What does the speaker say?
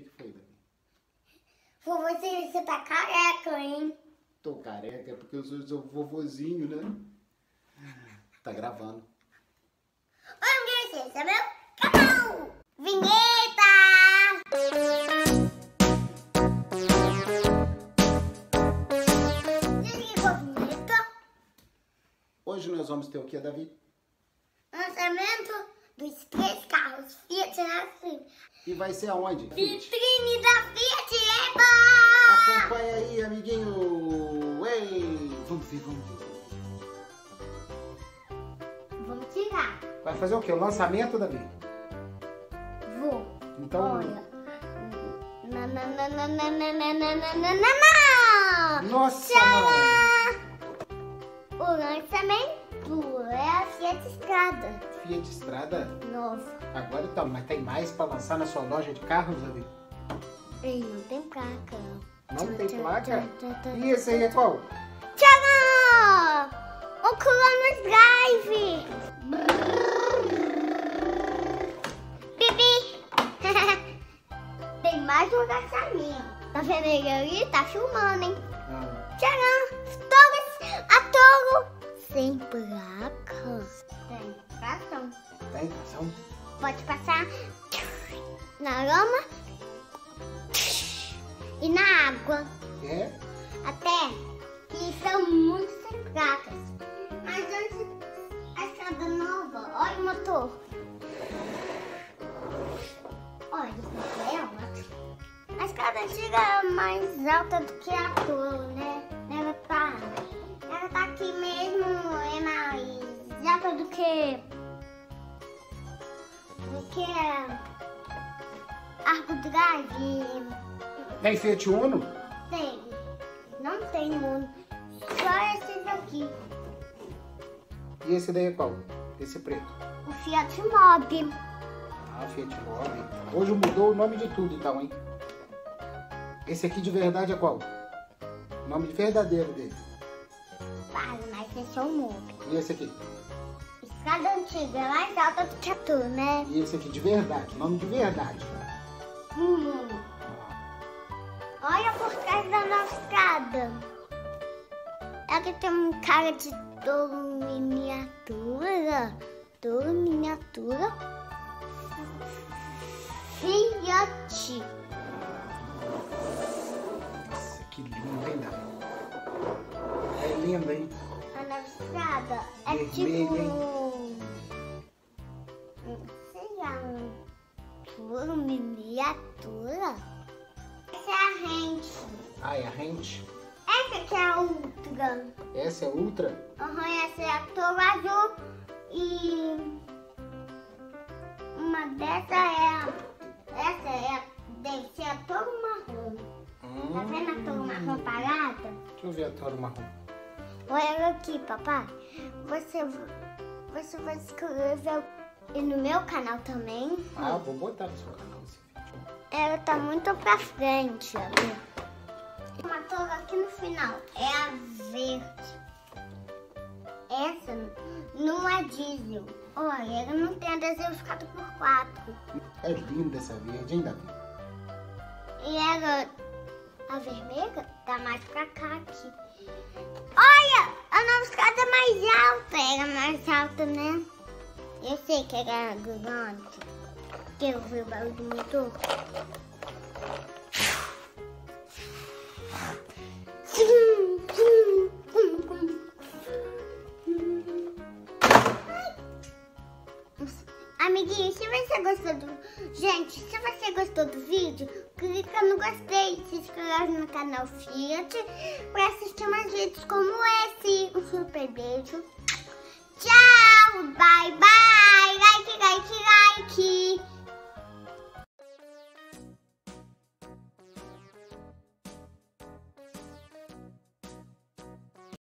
que foi, Dani? Vovôzinho, você tá careca, hein? Tô careca, é porque eu sou vovôzinho, né? Tá gravando. Oi, amiguinhos, esse é meu canal! Vinheta! Desligou a vinheta. Hoje nós vamos ter o que, Davi? Lançamento dos 3 carros Fiat na Fiat. E vai ser aonde? Vitrine da Fiat Eba! Acompanha aí, amiguinho! Ei! Vamos ver, vamos ver. Vamos tirar. Vai fazer o quê? O lançamento, Davi? Vou. Então... Olha. Nossa! O lançamento é a Fiat Strada. Fiat Strada? Nossa. Agora então, mas tem mais pra lançar na sua loja de carros, Davi? Não tem placa. Não tem placa? E esse aí é qual? Tcharam! Oculano Drive! Bibi! Tem mais um lançamento. Tá vendo ele ali? Tá filmando, hein? Tcharam! A Toro! Sem placa. Tem. Passão. Tem passão? Pode passar na lama e na água. É? Até que são muito sem placas. Mas antes, a estrada nova, olha o motor. Olha, isso aqui é alto. A estrada antiga é mais alta do que a tua, né? Ela tá, aqui mesmo, é mais alta do que... Porque Arco Drive. Tem Fiat Uno? Tem. Não tem Uno. Só esse daqui. E esse daí é qual? Esse preto? O Fiat Mobi. Ah, o Fiat Mobi. Hoje mudou o nome de tudo então, hein? Esse aqui de verdade é qual? O nome verdadeiro dele. Vale, mas esse é o Mobi. E esse aqui? Estrada antiga é mais alta do que a tua, né? E esse aqui de verdade, nome de verdade. Olha por trás da nossa estrada. É que tem um cara de touro miniatura. Touro miniatura. Fiat. Nossa, que lindo, hein, Davi? É lindo, hein? A nossa estrada é vermelho, tipo... Hein? Miniatura? Essa é a Rente. Ah, é a Rente? Essa aqui é a Ultra. Essa é a Ultra? Aham, essa é a Toro azul e uma dessa é a... Essa é a... Deve ser a Toro marrom. Tá vendo a Toro marrom parada? Deixa eu ver a Toro marrom. Olha aqui, papai. Você vai escrever o... E no meu canal também. Ah, eu vou botar no seu canal esse vídeo. Ela tá muito pra frente. Uma torre aqui no final. É a verde. Essa não é diesel. Olha, ela não tem adesivo 4x4. É linda essa verde, hein, Davi? E ela... A vermelha tá mais pra cá aqui. Olha! A nova escada é mais alta. Ela é mais alta, né? Eu sei que era gigante, porque eu vi o barulho do motor. Amiguinho, se você gostou do... Gente, se você gostou do vídeo, clica no gostei, se inscreve no canal Fiat para assistir mais vídeos como esse. Um super beijo. Tchau, bye bye. Like,